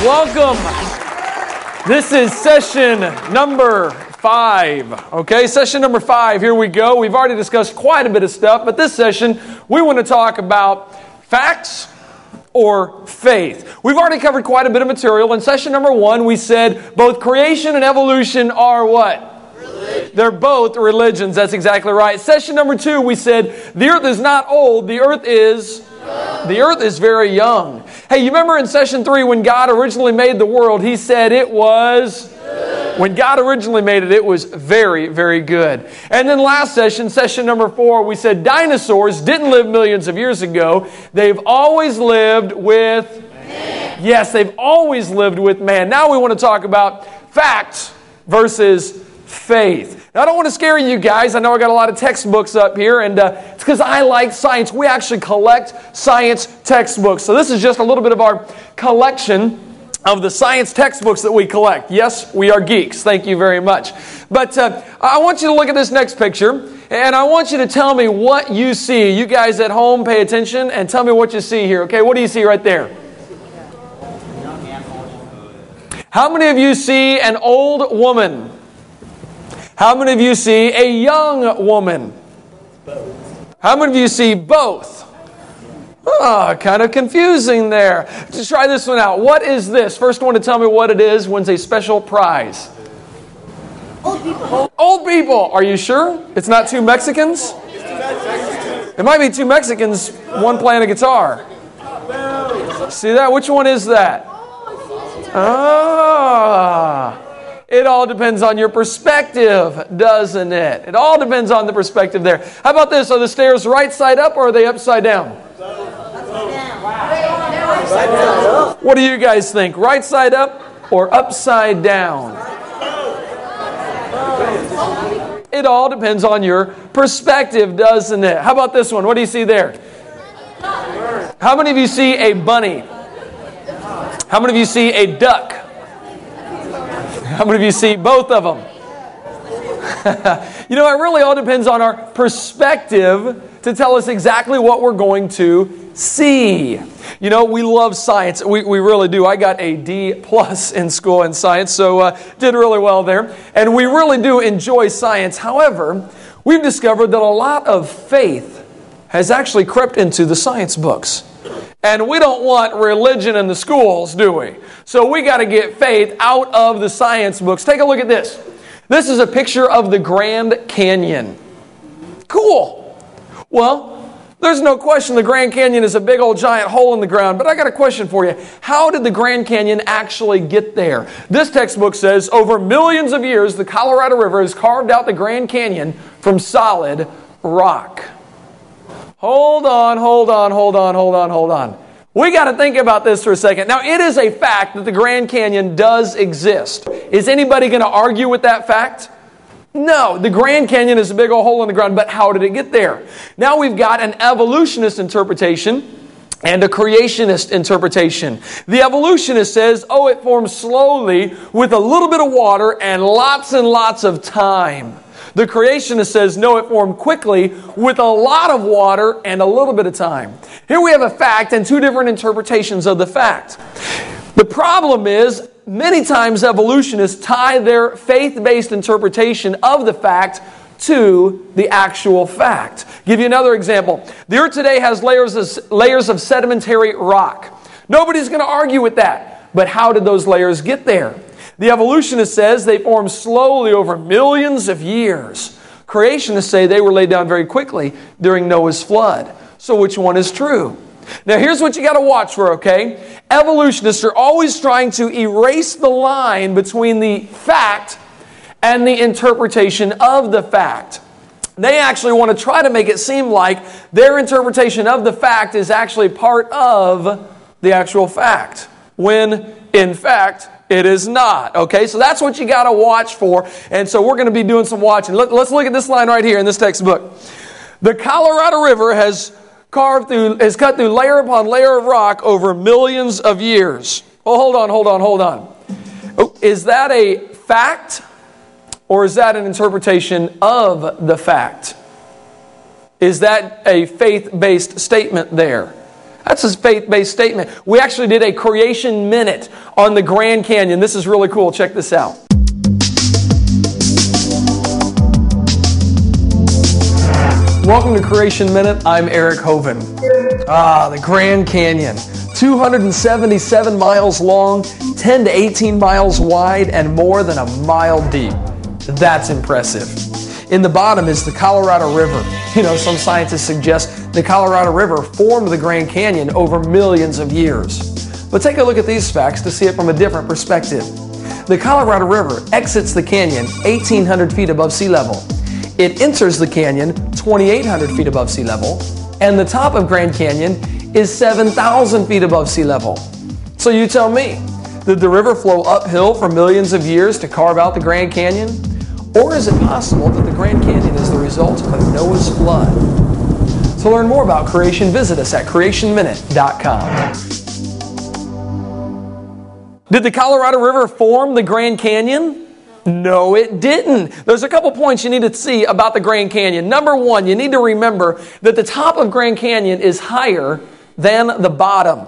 Welcome. This is session number 5. Okay, session number 5. Here we go. We've already discussed quite a bit of stuff, but this session we want to talk about facts or faith. We've already covered quite a bit of material. In session number 1, we said both creation and evolution are what? Religion. They're both religions. That's exactly right. Session number 2, we said the earth is not old. The earth is young. The earth is very young. Hey, you remember in session 3 when God originally made the world, He said it was good. When God originally made it, it was very, very good. And then last session, session number 4, we said dinosaurs didn't live millions of years ago. They've always lived with man. Yes, they've always lived with man. Now we want to talk about facts versus faith. Now, I don't want to scare you guys. I know I got a lot of textbooks up here, and it's because I like science. We actually collect science textbooks. So this is just a little bit of our collection of the science textbooks that we collect. Yes, we are geeks. Thank you very much. But I want you to look at this next picture, and I want you to tell me what you see. You guys at home, pay attention, and tell me what you see here. Okay, what do you see right there? How many of you see an old woman? How many of you see a young woman? Both. How many of you see both? Oh, kind of confusing there. Just try this one out. What is this? First one to tell me what it is wins a special prize. Old people. Old people. Are you sure? It's not two Mexicans? It might be two Mexicans, one playing a guitar. See that? Which one is that? Ah. It all depends on your perspective, doesn't it? It all depends on the perspective there. How about this? Are the stairs right side up or are they upside down? What do you guys think? Right side up or upside down? It all depends on your perspective, doesn't it? How about this one? What do you see there? How many of you see a bunny? How many of you see a duck? How many of you see both of them? You know, it really all depends on our perspective to tell us exactly what we're going to see. You know, we love science. We really do. I got a D+ in school in science, so did really well there. And we really do enjoy science. However, we've discovered that a lot of faith has actually crept into the science books. And we don't want religion in the schools, do we? So we got to get faith out of the science books. Take a look at this. This is a picture of the Grand Canyon. Cool. Well, there's no question the Grand Canyon is a big old giant hole in the ground, but I got a question for you. How did the Grand Canyon actually get there? This textbook says over millions of years, the Colorado River has carved out the Grand Canyon from solid rock. Hold on. We got to think about this for a second. Now, it is a fact that the Grand Canyon does exist. Is anybody going to argue with that fact? No, the Grand Canyon is a big old hole in the ground, but how did it get there? Now we've got an evolutionist interpretation and a creationist interpretation. The evolutionist says, oh, it formed slowly with a little bit of water and lots of time. The creationist says, no, it formed quickly with a lot of water and a little bit of time. Here we have a fact and two different interpretations of the fact. The problem is, many times evolutionists tie their faith-based interpretation of the fact to the actual fact. Give you another example. The earth today has layers of sedimentary rock. Nobody's going to argue with that. But how did those layers get there? The evolutionist says they formed slowly over millions of years. Creationists say they were laid down very quickly during Noah's flood. So which one is true? Now here's what you got to watch for, okay? Evolutionists are always trying to erase the line between the fact and the interpretation of the fact. They actually want to try to make it seem like their interpretation of the fact is actually part of the actual fact, when in fact it is not. Okay, so that's what you got to watch for. And so we're going to be doing some watching. Let's look at this line right here in this textbook. The Colorado River has has cut through layer upon layer of rock over millions of years. Oh, hold on. Oh, is that a fact or is that an interpretation of the fact? Is that a faith-based statement there? That's a faith-based statement. We actually did a creation minute on the Grand Canyon. This is really cool. Check this out. Welcome to Creation Minute. I'm Eric Hovind. The Grand Canyon. 277 miles long, 10 to 18 miles wide, and more than a mile deep. That's impressive. In the bottom is the Colorado River. You know, some scientists suggest the Colorado River formed the Grand Canyon over millions of years. But take a look at these facts to see it from a different perspective. The Colorado River exits the canyon 1,800 feet above sea level. It enters the canyon 2,800 feet above sea level, and the top of Grand Canyon is 7,000 feet above sea level. So you tell me, did the river flow uphill for millions of years to carve out the Grand Canyon? Or is it possible that the Grand Canyon is the result of Noah's flood? To learn more about creation, visit us at creationminute.com. Did the Colorado River form the Grand Canyon? No, it didn't. There's a couple points you need to see about the Grand Canyon. Number one, you need to remember that the top of Grand Canyon is higher than the bottom.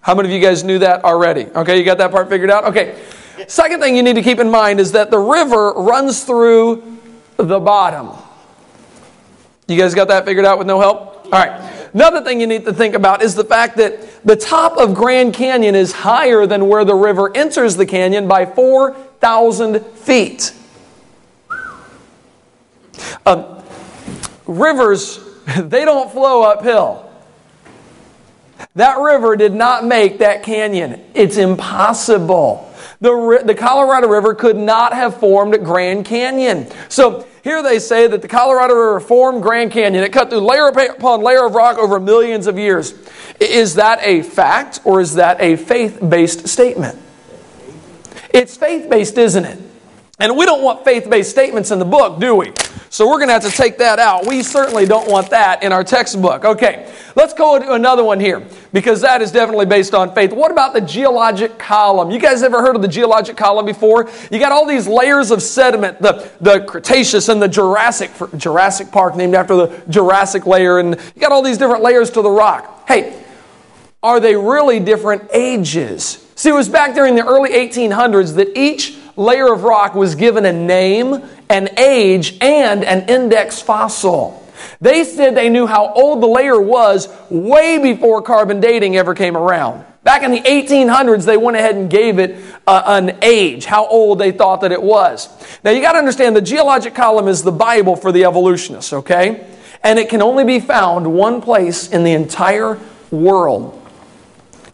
How many of you guys knew that already? Okay, you got that part figured out? Okay. Second thing you need to keep in mind is that the river runs through the bottom. You guys got that figured out with no help? All right. Another thing you need to think about is the fact that the top of Grand Canyon is higher than where the river enters the canyon by 4,000 feet. Rivers, they don't flow uphill. That river did not make that canyon. It's impossible. The Colorado River could not have formed Grand Canyon. So here they say that the Colorado River formed Grand Canyon. It cut through layer upon layer of rock over millions of years. Is that a fact or is that a faith-based statement? It's faith-based, isn't it? And we don't want faith-based statements in the book, do we? So we're going to have to take that out. We certainly don't want that in our textbook. Okay, let's go to another one here because that is definitely based on faith. What about the geologic column? You guys ever heard of the geologic column before? You got all these layers of sediment, the Cretaceous and the Jurassic Park named after the Jurassic layer, and you got all these different layers to the rock. Hey, are they really different ages? See, it was back during the early 1800s that each layer of rock was given a name, an age, and an index fossil. They said they knew how old the layer was way before carbon dating ever came around. Back in the 1800s, they went ahead and gave it an age, how old they thought that it was. Now, you got to understand the geologic column is the Bible for the evolutionists, okay? And it can only be found one place in the entire world.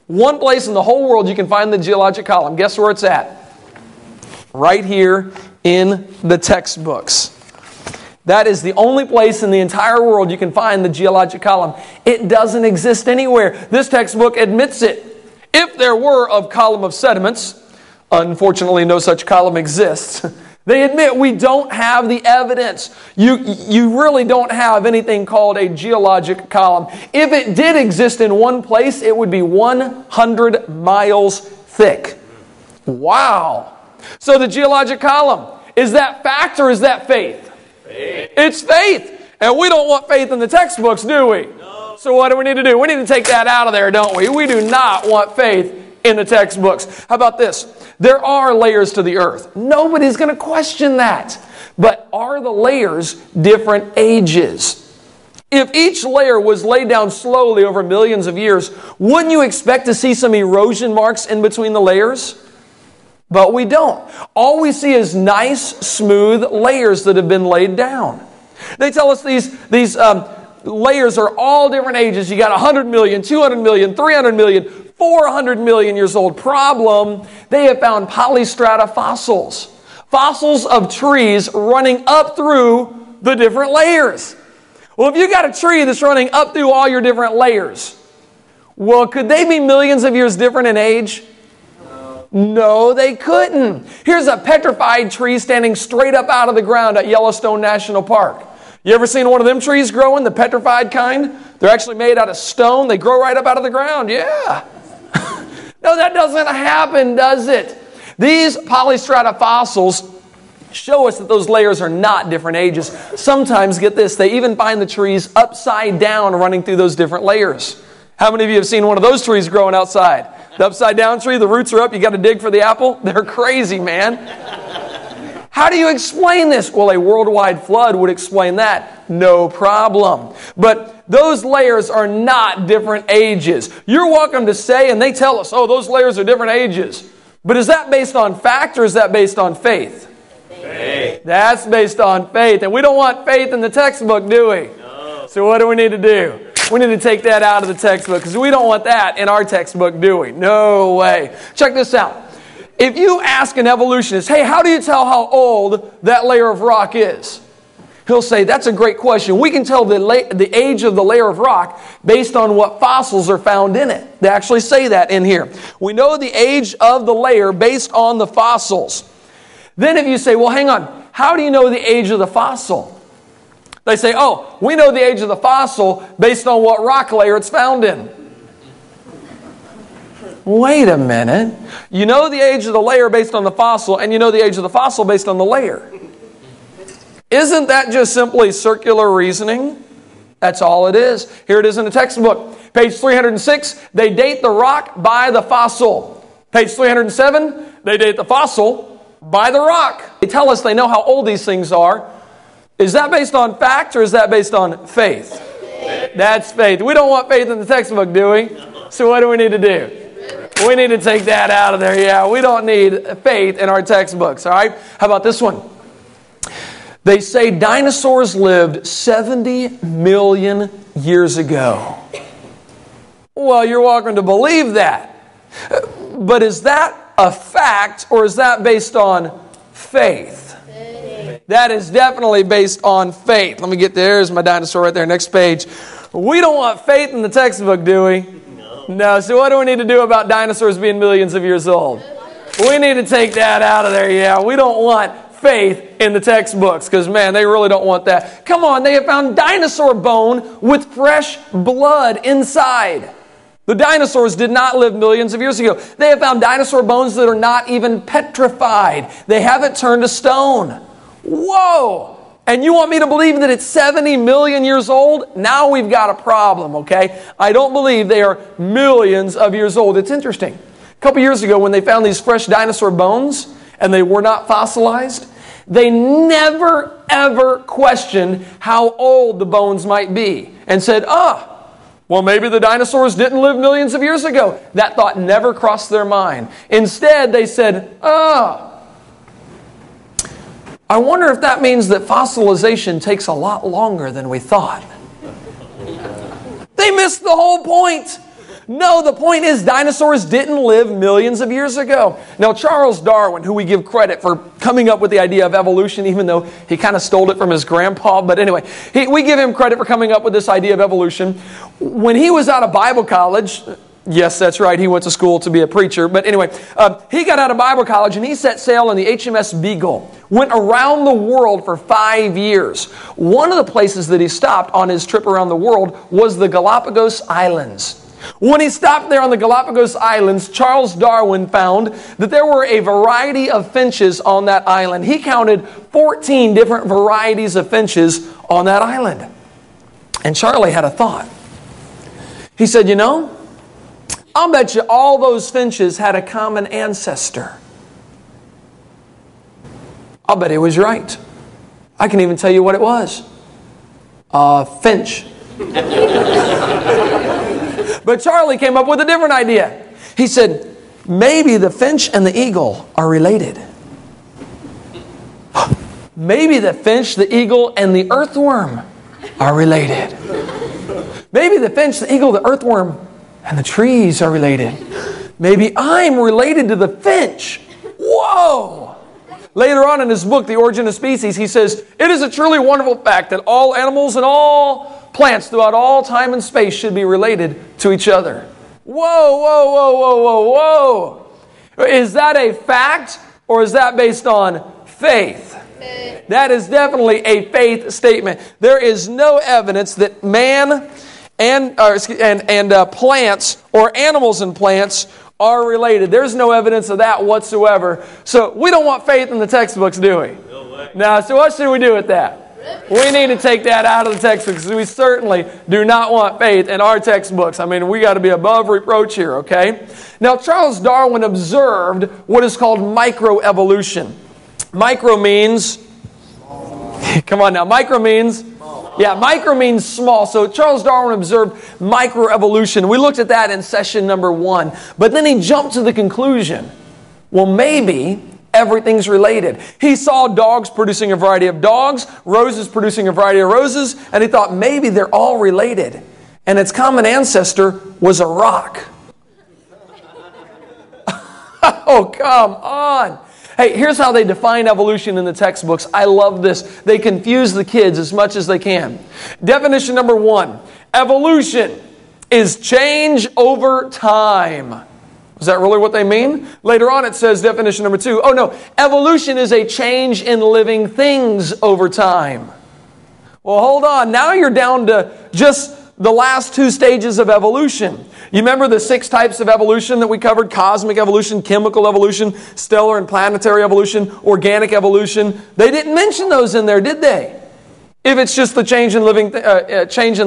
One place in the whole world you can find the geologic column. Guess where it's at? Right here in the textbooks. That is the only place in the entire world you can find the geologic column. It doesn't exist anywhere. This textbook admits it. If there were a column of sediments, unfortunately no such column exists, they admit we don't have the evidence. You really don't have anything called a geologic column. If it did exist in one place, it would be 100 miles thick. Wow. So the geologic column, is that fact or is that faith? Faith. It's faith. And we don't want faith in the textbooks, do we? No. So what do we need to do? We need to take that out of there, don't we? We do not want faith in the textbooks. How about this? There are layers to the earth. Nobody's going to question that. But are the layers different ages? If each layer was laid down slowly over millions of years, wouldn't you expect to see some erosion marks in between the layers? But we don't. All we see is nice, smooth layers that have been laid down. They tell us these layers are all different ages. You got 100 million, 200 million, 300 million, 400 million years old. Problem, they have found polystrata fossils. Fossils of trees running up through the different layers. Well, if you got a tree that's running up through all your different layers, well, could they be millions of years different in age? No, they couldn't. Here's a petrified tree standing straight up out of the ground at Yellowstone National Park. You ever seen one of them trees growing, the petrified kind? They're actually made out of stone. They grow right up out of the ground. Yeah. No, that doesn't happen, does it? These polystrata fossils show us that those layers are not different ages. Sometimes, get this, they even find the trees upside down running through those different layers. How many of you have seen one of those trees growing outside? The upside down tree, the roots are up, you got to dig for the apple? They're crazy, man. How do you explain this? Well, a worldwide flood would explain that. No problem. But those layers are not different ages. You're welcome to say, and they tell us, oh, those layers are different ages. But is that based on fact or is that based on faith? Faith. That's based on faith. And we don't want faith in the textbook, do we? No. So what do we need to do? We need to take that out of the textbook because we don't want that in our textbook, do we? No way. Check this out. If you ask an evolutionist, hey, how do you tell how old that layer of rock is? He'll say, that's a great question. We can tell the age of the layer of rock based on what fossils are found in it. They actually say that in here. We know the age of the layer based on the fossils. Then if you say, well, hang on, how do you know the age of the fossil? They say, oh, we know the age of the fossil based on what rock layer it's found in. Wait a minute. You know the age of the layer based on the fossil, and you know the age of the fossil based on the layer. Isn't that just simply circular reasoning? That's all it is. Here it is in the textbook. Page 306, they date the rock by the fossil. Page 307, they date the fossil by the rock. They tell us they know how old these things are. Is that based on fact or is that based on faith? Faith. That's faith. We don't want faith in the textbook, do we? So what do we need to do? We need to take that out of there. Yeah, we don't need faith in our textbooks, all right? How about this one? They say dinosaurs lived 70 million years ago. Well, you're welcome to believe that. But is that a fact or is that based on faith? That is definitely based on faith. Let me get there. There's my dinosaur right there. Next page. We don't want faith in the textbook, do we? No. No. So what do we need to do about dinosaurs being millions of years old? We need to take that out of there, yeah. We don't want faith in the textbooks because, man, they really don't want that. Come on, they have found dinosaur bone with fresh blood inside. The dinosaurs did not live millions of years ago. They have found dinosaur bones that are not even petrified. They haven't turned to stone. Whoa! And you want me to believe that it's 70 million years old? Now we've got a problem, okay? I don't believe they are millions of years old. It's interesting. A couple years ago when they found these fresh dinosaur bones and they were not fossilized, they never, ever questioned how old the bones might be and said, well, maybe the dinosaurs didn't live millions of years ago. That thought never crossed their mind. Instead, they said, I wonder if that means that fossilization takes a lot longer than we thought. They missed the whole point. No, the point is dinosaurs didn't live millions of years ago. Now, Charles Darwin, who we give credit for coming up with the idea of evolution, even though he kind of stole it from his grandpa, but anyway, we give him credit for coming up with this idea of evolution. When he was out of Bible college, yes, that's right. He went to school to be a preacher. But anyway, he got out of Bible college and he set sail in the HMS Beagle. Went around the world for 5 years. One of the places that he stopped on his trip around the world was the Galapagos Islands. When he stopped there on the Galapagos Islands, Charles Darwin found that there were a variety of finches on that island. He counted 14 different varieties of finches on that island. And Charlie had a thought. He said, you know, I'll bet you all those finches had a common ancestor. I'll bet he was right. I can even tell you what it was. Finch. But Charlie came up with a different idea. He said, maybe the finch and the eagle are related. Maybe the finch, the eagle, and the earthworm are related. Maybe the finch, the eagle, the earthworm, and the trees are related. Maybe I'm related to the finch. Whoa! Later on in his book, The Origin of Species, he says, it is a truly wonderful fact that all animals and all plants throughout all time and space should be related to each other. Whoa, whoa, whoa, whoa, whoa, whoa. Is that a fact or is that based on faith? that is definitely a faith statement. There is no evidence that man and plants or animals and plants are related. There's no evidence of that whatsoever. So we don't want faith in the textbooks, do we? No way. Now, so what should we do with that? We need to take that out of the textbooks. We certainly do not want faith in our textbooks. I mean, we got to be above reproach here, okay? Now, Charles Darwin observed what is called microevolution. Micro means... Come on now, micro means... Yeah, micro means small. So Charles Darwin observed microevolution. We looked at that in session number 1. But then he jumped to the conclusion, well, maybe everything's related. He saw dogs producing a variety of dogs, roses producing a variety of roses, and he thought maybe they're all related. And its common ancestor was a rock. Oh, come on. Hey, here's how they define evolution in the textbooks. I love this. They confuse the kids as much as they can. Definition number 1. Evolution is change over time. Is that really what they mean? Later on it says definition number 2. Oh no, evolution is a change in living things over time. Well, hold on. Now you're down to just the last 2 stages of evolution. You remember the 6 types of evolution that we covered? Cosmic evolution, chemical evolution, stellar and planetary evolution, organic evolution. They didn't mention those in there, did they? If it's just the change in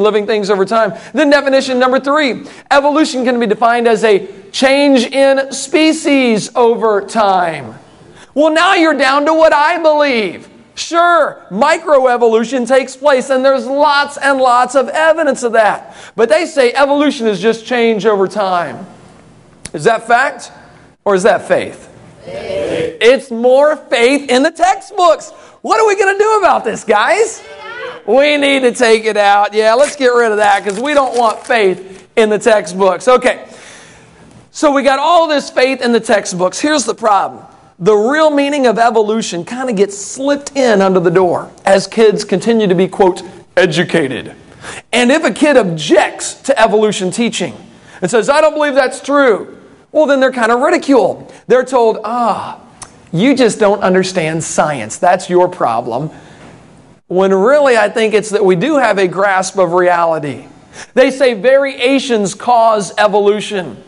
living things over time. Then definition number 3. Evolution can be defined as a change in species over time. Well, now you're down to what I believe. Sure, microevolution takes place, and there's lots and lots of evidence of that. But they say evolution is just change over time. Is that fact or is that faith? Faith. It's more faith in the textbooks. What are we going to do about this, guys? We need to take it out. Yeah, let's get rid of that because we don't want faith in the textbooks. Okay, so we got all this faith in the textbooks. Here's the problem. The real meaning of evolution kind of gets slipped in under the door as kids continue to be, quote, educated. And if a kid objects to evolution teaching and says, I don't believe that's true, well, then they're kind of ridiculed. They're told, you just don't understand science. That's your problem. When really I think it's that we do have a grasp of reality. They say variations cause evolution.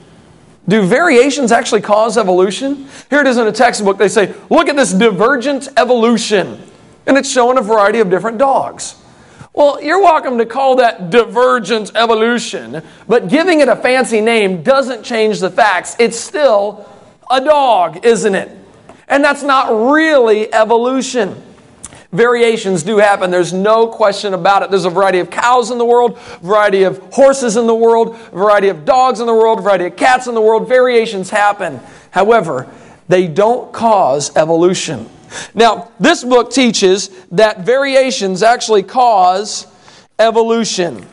Do variations actually cause evolution? Here it is in a textbook. They say, look at this divergent evolution. And it's showing a variety of different dogs. Well, you're welcome to call that divergent evolution, but giving it a fancy name doesn't change the facts. It's still a dog, isn't it? And that's not really evolution. Variations do happen. There's no question about it. There's a variety of cows in the world, variety of horses in the world, variety of dogs in the world, variety of cats in the world. Variations happen. However, they don't cause evolution. Now, this book teaches that variations actually cause evolution.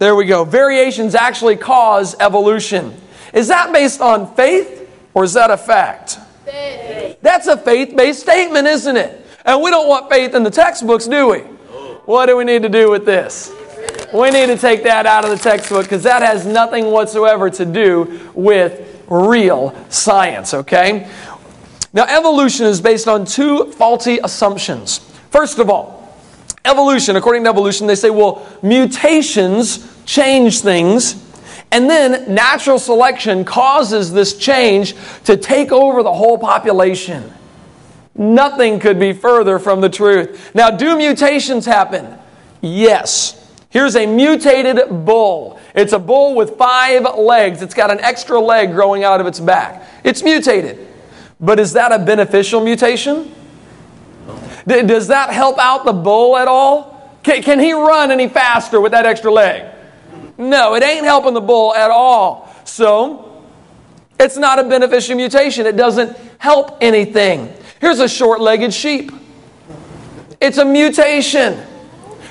There we go. Variations actually cause evolution. Is that based on faith or is that a fact? Faith. That's a faith-based statement, isn't it? And we don't want faith in the textbooks, do we? What do we need to do with this? We need to take that out of the textbook because that has nothing whatsoever to do with real science, okay? Now, evolution is based on 2 faulty assumptions. First of all, evolution, according to evolution, they say, well, mutations change things. And then natural selection causes this change to take over the whole population. Nothing could be further from the truth. Now, do mutations happen? Yes. Here's a mutated bull. It's a bull with 5 legs. It's got an extra leg growing out of its back. It's mutated. But is that a beneficial mutation? Does that help out the bull at all? Can he run any faster with that extra leg? No, it ain't helping the bull at all. So, it's not a beneficial mutation. It doesn't help anything. Here's a short-legged sheep. It's a mutation,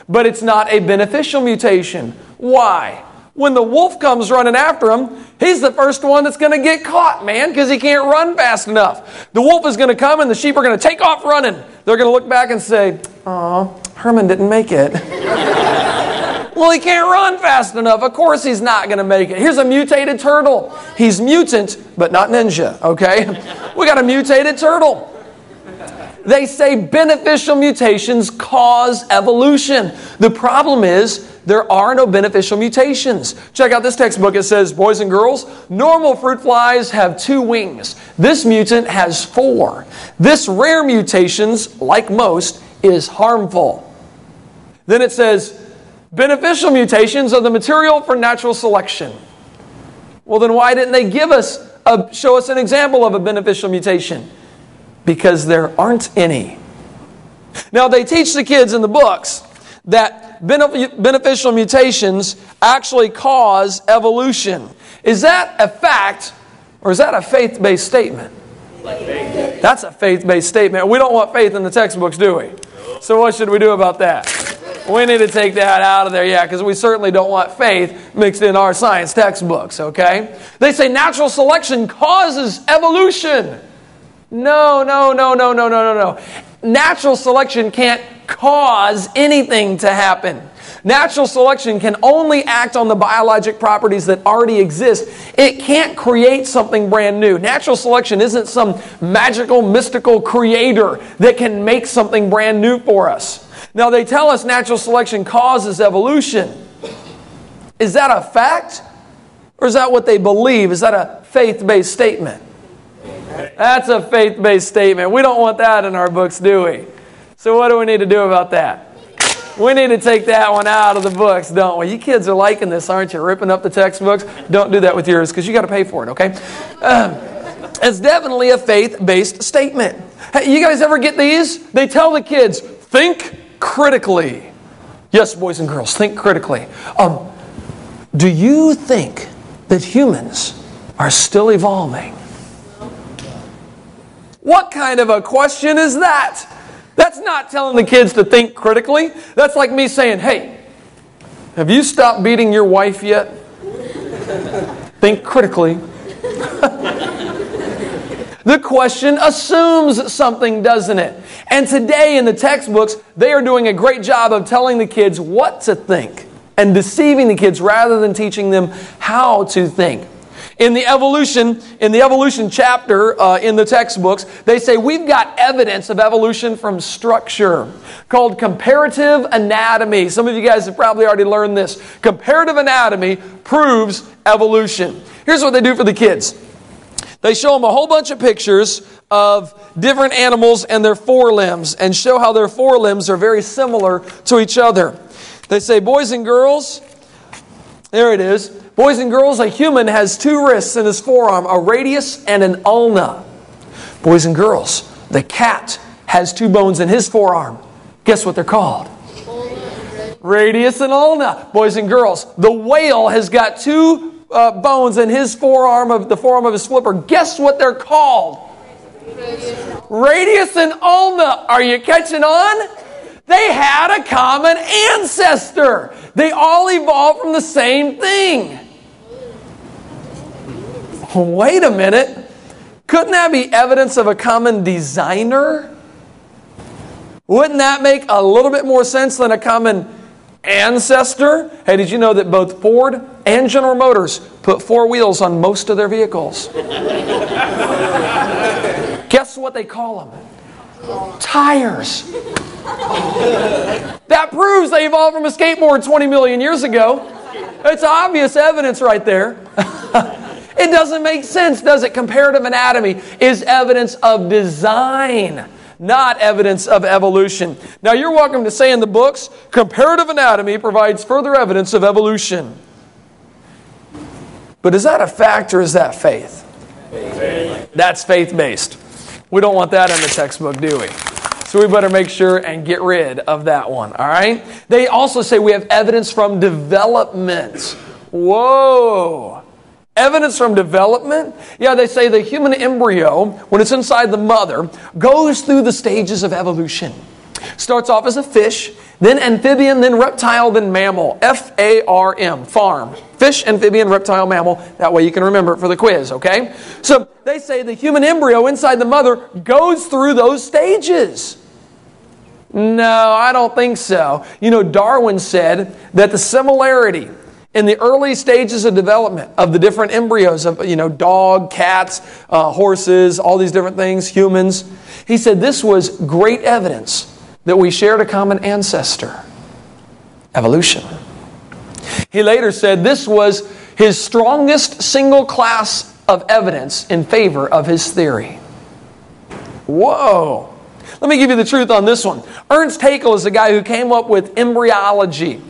but it's not a beneficial mutation. Why? When the wolf comes running after him, he's the first one that's going to get caught, man, because he can't run fast enough. The wolf is going to come and the sheep are going to take off running. They're going to look back and say, "Aw, Herman didn't make it." Well, he can't run fast enough. Of course he's not going to make it. Here's a mutated turtle. He's mutant, but not ninja, okay? We got a mutated turtle. They say beneficial mutations cause evolution. The problem is there are no beneficial mutations. Check out this textbook. It says, boys and girls, normal fruit flies have 2 wings. This mutant has 4. This rare mutations, like most, is harmful. Then it says, beneficial mutations are the material for natural selection. Well, then why didn't they give us show us an example of a beneficial mutation? Because there aren't any. Now, they teach the kids in the books that beneficial mutations actually cause evolution. Is that a fact or is that a faith-based statement? That's a faith-based statement. We don't want faith in the textbooks, do we? So what should we do about that? We need to take that out of there, yeah, because we certainly don't want faith mixed in our science textbooks, okay? They say natural selection causes evolution. No. Natural selection can't cause anything to happen. Natural selection can only act on the biologic properties that already exist. It can't create something brand new. Natural selection isn't some magical, mystical creator that can make something brand new for us. Now, they tell us natural selection causes evolution. Is that a fact? Or is that what they believe? Is that a faith-based statement? That's a faith-based statement. We don't want that in our books, do we? So what do we need to do about that? We need to take that one out of the books, don't we? You kids are liking this, aren't you? Ripping up the textbooks. Don't do that with yours because you got to pay for it, okay? It's definitely a faith-based statement. Hey, you guys ever get these? They tell the kids, think critically. Yes, boys and girls, think critically. Do you think that humans are still evolving? What kind of a question is that? That's not telling the kids to think critically. That's like me saying, hey, have you stopped beating your wife yet? Think critically. The question assumes something, doesn't it? And today in the textbooks, they are doing a great job of telling the kids what to think and deceiving the kids rather than teaching them how to think. In the evolution chapter in the textbooks, they say we've got evidence of evolution from structure called comparative anatomy. Some of you guys have probably already learned this. Comparative anatomy proves evolution. Here's what they do for the kids. They show them a whole bunch of pictures of different animals and their forelimbs and show how their forelimbs are very similar to each other. They say, boys and girls, there it is. Boys and girls, a human has 2 wrists in his forearm, a radius and an ulna. Boys and girls, the cat has 2 bones in his forearm. Guess what they're called? Radius and ulna. Boys and girls, the whale has got 2 bones in his forearm, of the forearm of his flipper. Guess what they're called? Radius and ulna. Are you catching on? They had a common ancestor. They all evolved from the same thing. Wait a minute. Couldn't that be evidence of a common designer? Wouldn't that make a little bit more sense than a common ancestor? Hey, did you know that both Ford and General Motors put 4 wheels on most of their vehicles? Guess what they call them? Tires. That proves they evolved from a skateboard 20 million years ago. It's obvious evidence right there. It doesn't make sense, does it? Comparative anatomy is evidence of design, not evidence of evolution. Now, you're welcome to say in the books, comparative anatomy provides further evidence of evolution. But is that a fact or is that faith? That's faith-based. We don't want that in the textbook, do we? So we better make sure and get rid of that one, all right? They also say we have evidence from development. Whoa! Evidence from development? Yeah, they say the human embryo, when it's inside the mother, goes through the stages of evolution. Starts off as a fish, then amphibian, then reptile, then mammal. F-A-R-M, farm. Fish, amphibian, reptile, mammal. That way you can remember it for the quiz, okay? So they say the human embryo inside the mother goes through those stages. No, I don't think so. You know, Darwin said that the similarity In the early stages of development of the different embryos of, dog, cats, horses, all these different things, humans, he said this was great evidence that we shared a common ancestor, evolution. He later said this was his strongest single class of evidence in favor of his theory. Whoa! Let me give you the truth on this one. Ernst Haeckel is the guy who came up with embryology.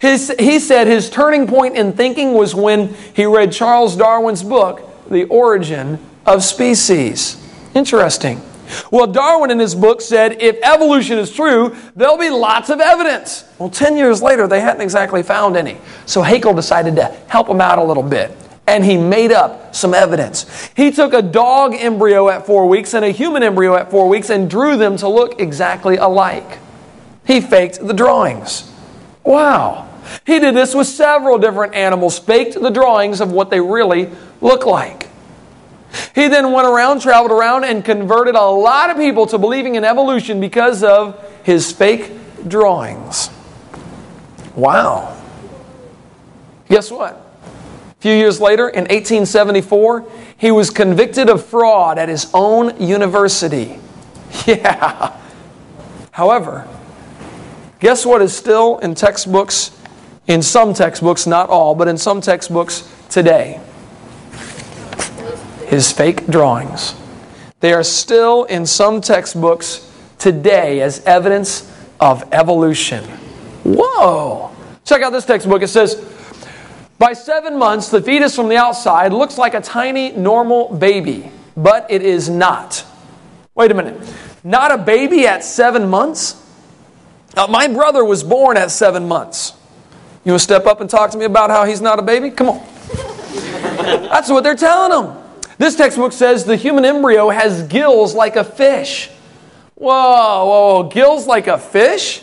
He said his turning point in thinking was when he read Charles Darwin's book, The Origin of Species. Interesting. Well, Darwin in his book said, if evolution is true, there'll be lots of evidence. Well, 10 years later, they hadn't exactly found any. So Haeckel decided to help him out a little bit. And he made up some evidence. He took a dog embryo at 4 weeks and a human embryo at 4 weeks and drew them to look exactly alike. He faked the drawings. Wow. He did this with several different animals, faked the drawings of what they really look like. He then went around, traveled around, and converted a lot of people to believing in evolution because of his fake drawings. Wow. Guess what? A few years later, in 1874, he was convicted of fraud at his own university. Yeah. However, guess what is still in textbooks, in some textbooks, not all, but in some textbooks today? His fake drawings. They are still in some textbooks today as evidence of evolution. Whoa! Check out this textbook. It says, by 7 months, the fetus from the outside looks like a tiny, normal baby, but it is not. Wait a minute. Not a baby at 7 months? My brother was born at 7 months. You want to step up and talk to me about how he's not a baby? Come on. That's what they're telling him. This textbook says the human embryo has gills like a fish. Whoa, whoa, whoa. Gills like a fish?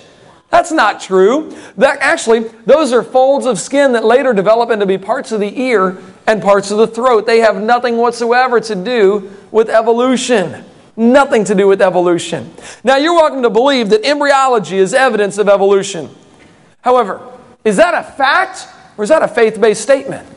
That's not true. Actually, those are folds of skin that later develop into be parts of the ear and parts of the throat. They have nothing whatsoever to do with evolution. Nothing to do with evolution. Now, you're welcome to believe that embryology is evidence of evolution. However, is that a fact or is that a faith-based statement?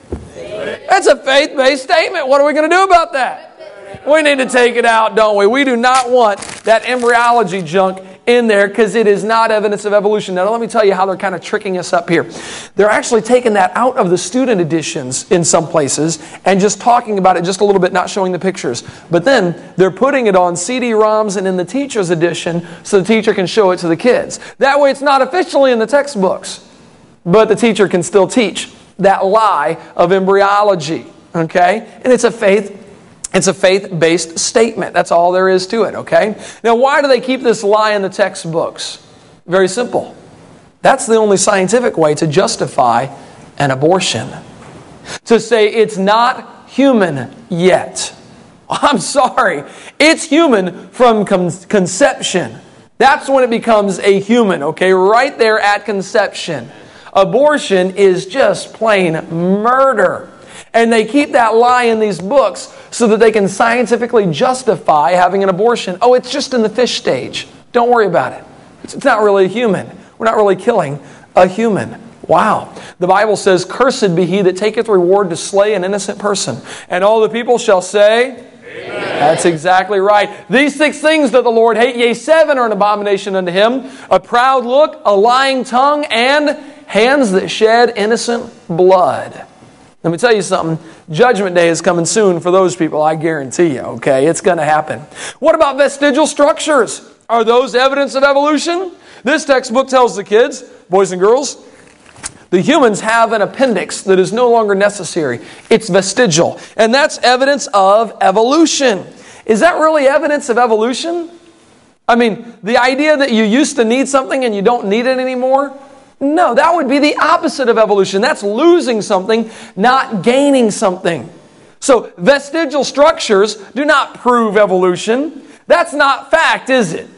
That's a faith-based statement. What are we going to do about that? We need to take it out, don't we? We do not want that embryology junk in there because it is not evidence of evolution. Now, let me tell you how they're kind of tricking us up here. They're actually taking that out of the student editions in some places and just talking about it just a little bit, not showing the pictures. But then they're putting it on CD-ROMs and in the teacher's edition so the teacher can show it to the kids. That way it's not officially in the textbooks, but the teacher can still teach that lie of embryology. Okay? And it's a faith-based statement. That's all there is to it, okay? Now, why do they keep this lie in the textbooks? Very simple. That's the only scientific way to justify an abortion. To say it's not human yet. I'm sorry. It's human from conception. That's when it becomes a human, okay? Right there at conception. Abortion is just plain murder. And they keep that lie in these books so that they can scientifically justify having an abortion. Oh, it's just in the fish stage. Don't worry about it. It's not really a human. We're not really killing a human. Wow. The Bible says, cursed be he that taketh reward to slay an innocent person. And all the people shall say, Amen. That's exactly right. These 6 things that the Lord hate, yea, 7 are an abomination unto him. A proud look, a lying tongue, and hands that shed innocent blood. Let me tell you something. Judgment Day is coming soon for those people, I guarantee you, okay? It's going to happen. What about vestigial structures? Are those evidence of evolution? This textbook tells the kids, boys and girls, the humans have an appendix that is no longer necessary. It's vestigial. And that's evidence of evolution. Is that really evidence of evolution? I mean, the idea that you used to need something and you don't need it anymore? No, that would be the opposite of evolution. That's losing something, not gaining something. So vestigial structures do not prove evolution. That's not fact, is it?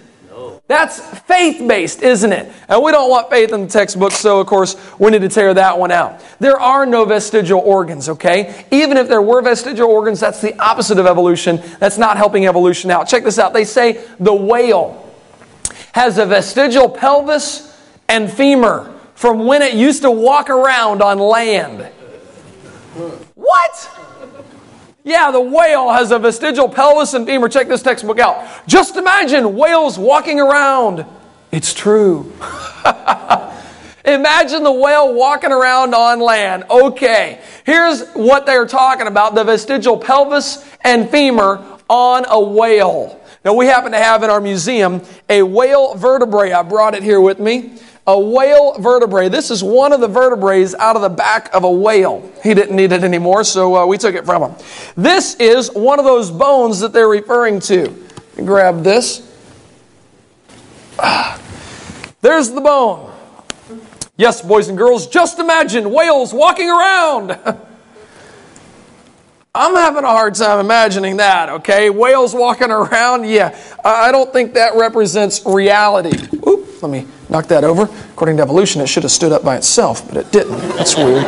That's faith-based, isn't it? And we don't want faith in the textbook, so of course we need to tear that one out. There are no vestigial organs, okay? Even if there were vestigial organs, that's the opposite of evolution. That's not helping evolution out. Check this out. They say the whale has a vestigial pelvis and femur. from when it used to walk around on land. What? Yeah, the whale has a vestigial pelvis and femur. Check this textbook out. Just imagine whales walking around. It's true. Imagine the whale walking around on land. Okay, here's what they're talking about, the vestigial pelvis and femur on a whale. Now, we happen to have in our museum a whale vertebrae. I brought it here with me. A whale vertebrae. This is one of the vertebrae out of the back of a whale. He didn't need it anymore, so we took it from him. This is one of those bones that they're referring to. Grab this. There's the bone. Yes, boys and girls, just imagine whales walking around. I'm having a hard time imagining that, okay? Whales walking around, yeah. I don't think that represents reality. Oop, let me knock that over. According to evolution, it should have stood up by itself, but it didn't. That's weird.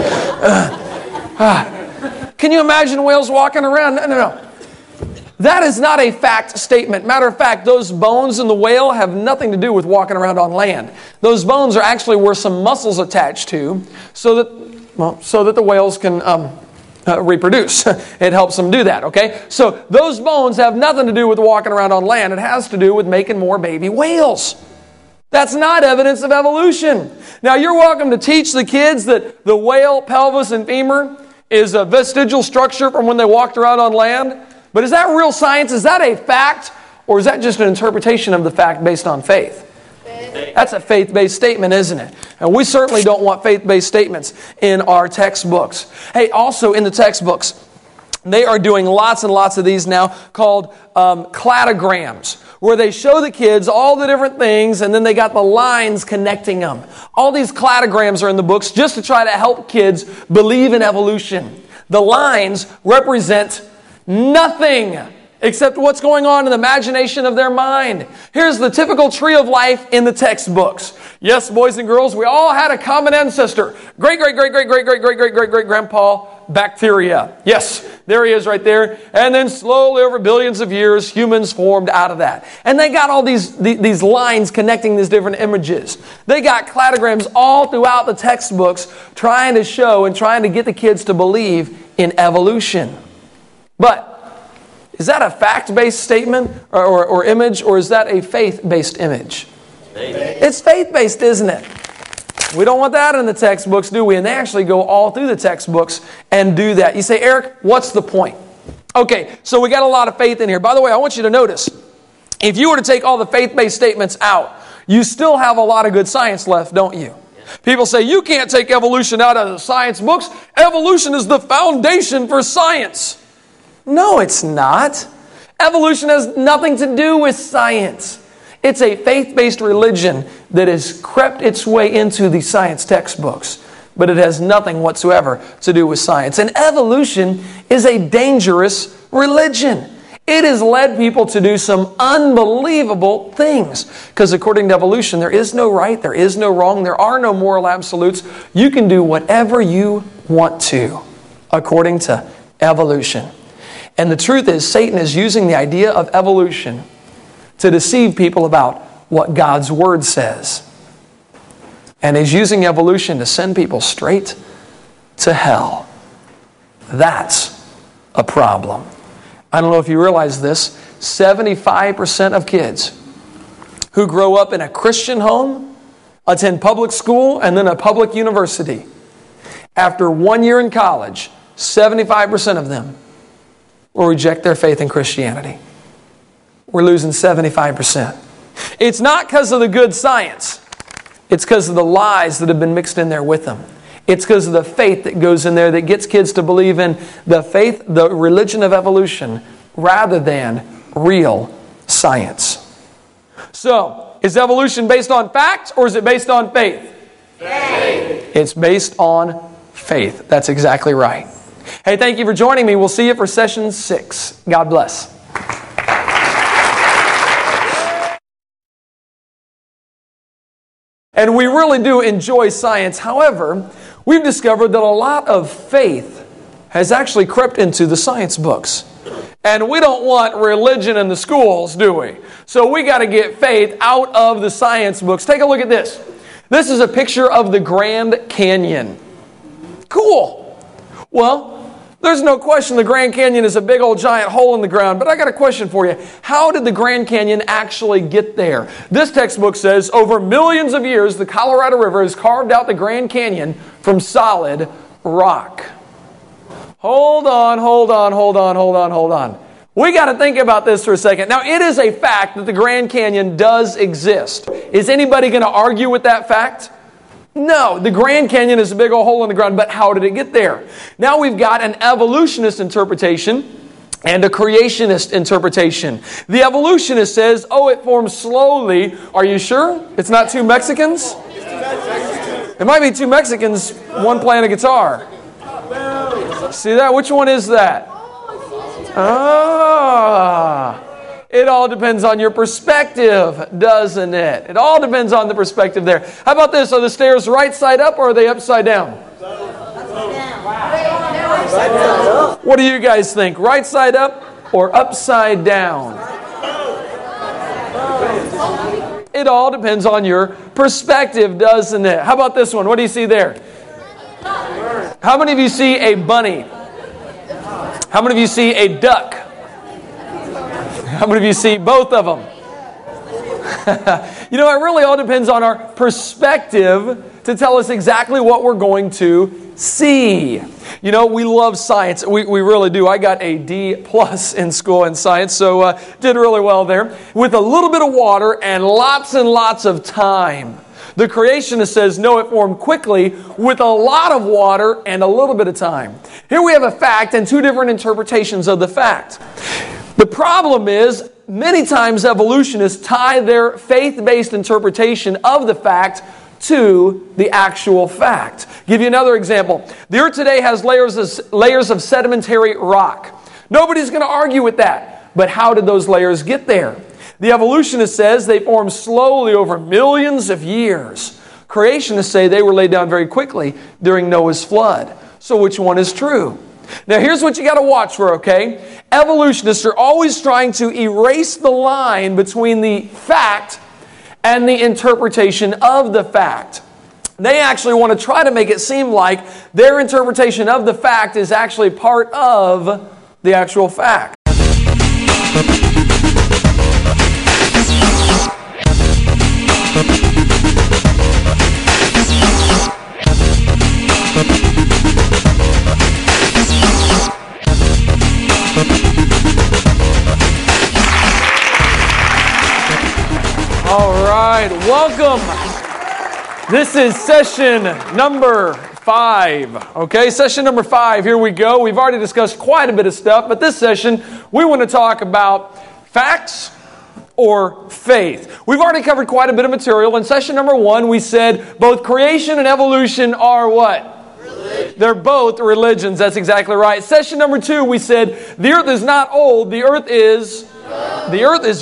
Can you imagine whales walking around? No, no, no. That is not a fact statement. Matter of fact, those bones in the whale have nothing to do with walking around on land. Those bones are actually where some muscles attach to so that the whales can... reproduce. It helps them do that, okay? So those bones have nothing to do with walking around on land. It has to do with making more baby whales. That's not evidence of evolution. Now, you're welcome to teach the kids that the whale pelvis and femur is a vestigial structure from when they walked around on land. But is that real science? Is that a fact? Or is that just an interpretation of the fact based on faith? That's a faith-based statement, isn't it? And we certainly don't want faith-based statements in our textbooks. Hey, also in the textbooks, they are doing lots and lots of these now called cladograms, where they show the kids all the different things and then they got the lines connecting them. All these cladograms are in the books just to try to help kids believe in evolution. The lines represent nothing except what's going on in the imagination of their mind. Here's the typical tree of life in the textbooks. Yes, boys and girls, we all had a common ancestor. Great, great, great, great, great, great, great, great, great, great grandpa bacteria. Yes, there he is right there. And then slowly over billions of years, humans formed out of that. And they got all these lines connecting these different images. They got cladograms all throughout the textbooks trying to show and trying to get the kids to believe in evolution. But is that a fact-based statement or image, or is that a faith-based image? Faith. It's faith-based, isn't it? We don't want that in the textbooks, do we? And they actually go all through the textbooks and do that. You say, Eric, what's the point? Okay, so we got a lot of faith in here. By the way, I want you to notice, if you were to take all the faith-based statements out, you still have a lot of good science left, don't you? People say, you can't take evolution out of the science books. Evolution is the foundation for science. No, it's not. Evolution has nothing to do with science. It's a faith-based religion that has crept its way into the science textbooks, but it has nothing whatsoever to do with science. And evolution is a dangerous religion. It has led people to do some unbelievable things because according to evolution, there is no right, there is no wrong, there are no moral absolutes. You can do whatever you want to according to evolution. And the truth is, Satan is using the idea of evolution to deceive people about what God's Word says. And he's using evolution to send people straight to hell. That's a problem. I don't know if you realize this, 75% of kids who grow up in a Christian home, attend public school, and then a public university, after 1 year in college, 75% of them will reject their faith in Christianity. We're losing 75%. It's not because of the good science. It's because of the lies that have been mixed in there with them. It's because of the faith that goes in there that gets kids to believe in the faith, the religion of evolution, rather than real science. So, is evolution based on facts or is it based on faith? Faith. It's based on faith. That's exactly right. Hey, thank you for joining me. We'll see you for session 6. God bless. And we really do enjoy science. However, we've discovered that a lot of faith has actually crept into the science books. And we don't want religion in the schools, do we? So we got to get faith out of the science books. Take a look at this. This is a picture of the Grand Canyon. Cool. Well, there's no question the Grand Canyon is a big old giant hole in the ground, but I got a question for you. How did the Grand Canyon actually get there? This textbook says over millions of years, the Colorado River has carved out the Grand Canyon from solid rock. Hold on. We got to think about this for a second. Now, it is a fact that the Grand Canyon does exist. Is anybody going to argue with that fact? No, the Grand Canyon is a big old hole in the ground, but how did it get there? Now we've got an evolutionist interpretation and a creationist interpretation. The evolutionist says, oh, it forms slowly. Are you sure? It's not two Mexicans? It might be two Mexicans, one playing a guitar. See that? Which one is that? It all depends on your perspective, doesn't it? It all depends on the perspective there. How about this? Are the stairs right side up or are they upside down? What do you guys think? Right side up or upside down? It all depends on your perspective, doesn't it? How about this one? What do you see there? How many of you see a bunny? How many of you see a duck? How many of you see both of them? You know, it really all depends on our perspective to tell us exactly what we're going to see. You know, we love science. We really do. I got a D+ in school in science, so did really well there. With a little bit of water and lots of time. The creationist says, no, it formed quickly with a lot of water and a little bit of time. Here we have a fact and two different interpretations of the fact. The problem is, many times evolutionists tie their faith-based interpretation of the fact to the actual fact. Give you another example. The Earth today has layers of sedimentary rock. Nobody's going to argue with that. But how did those layers get there? The evolutionist says they formed slowly over millions of years. Creationists say they were laid down very quickly during Noah's flood. So which one is true? Now here's what you got to watch for, okay? Evolutionists are always trying to erase the line between the fact and the interpretation of the fact. They actually want to try to make it seem like their interpretation of the fact is actually part of the actual fact. Welcome. This is session number 5. Okay, session number 5. Here we go. We've already discussed quite a bit of stuff, but this session we want to talk about facts or faith. We've already covered quite a bit of material. In session number 1, we said both creation and evolution are what? They're both religions. That's exactly right. Session number 2, we said the earth is not old. The earth is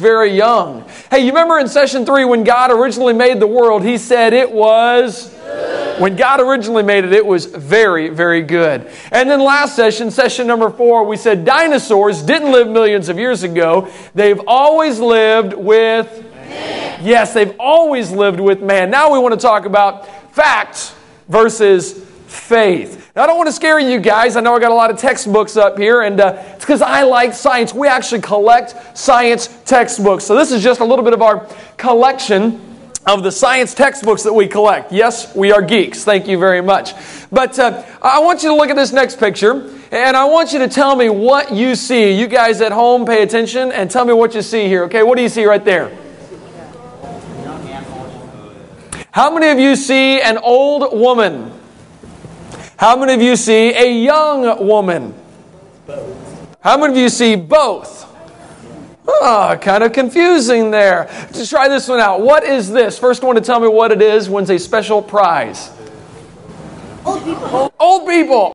very young. Hey, you remember in session 3 when God originally made the world, He said it was good. When God originally made it was very, very good. And then last session, session number 4, we said dinosaurs didn't live millions of years ago. They've always lived with man. Yes, they've always lived with man. Now we want to talk about facts versus faith. Now, I don't want to scare you guys. I know I got a lot of textbooks up here, and it's because I like science. We actually collect science textbooks. So this is just a little bit of our collection of the science textbooks that we collect. Yes, we are geeks. Thank you very much. But I want you to look at this next picture, and I want you to tell me what you see. You guys at home, pay attention, and tell me what you see here. Okay, what do you see right there? How many of you see an old woman? How many of you see a young woman? Both. How many of you see both? Oh, kind of confusing there. Just try this one out. What is this? First one to tell me what it is wins a special prize. Old people. Old people.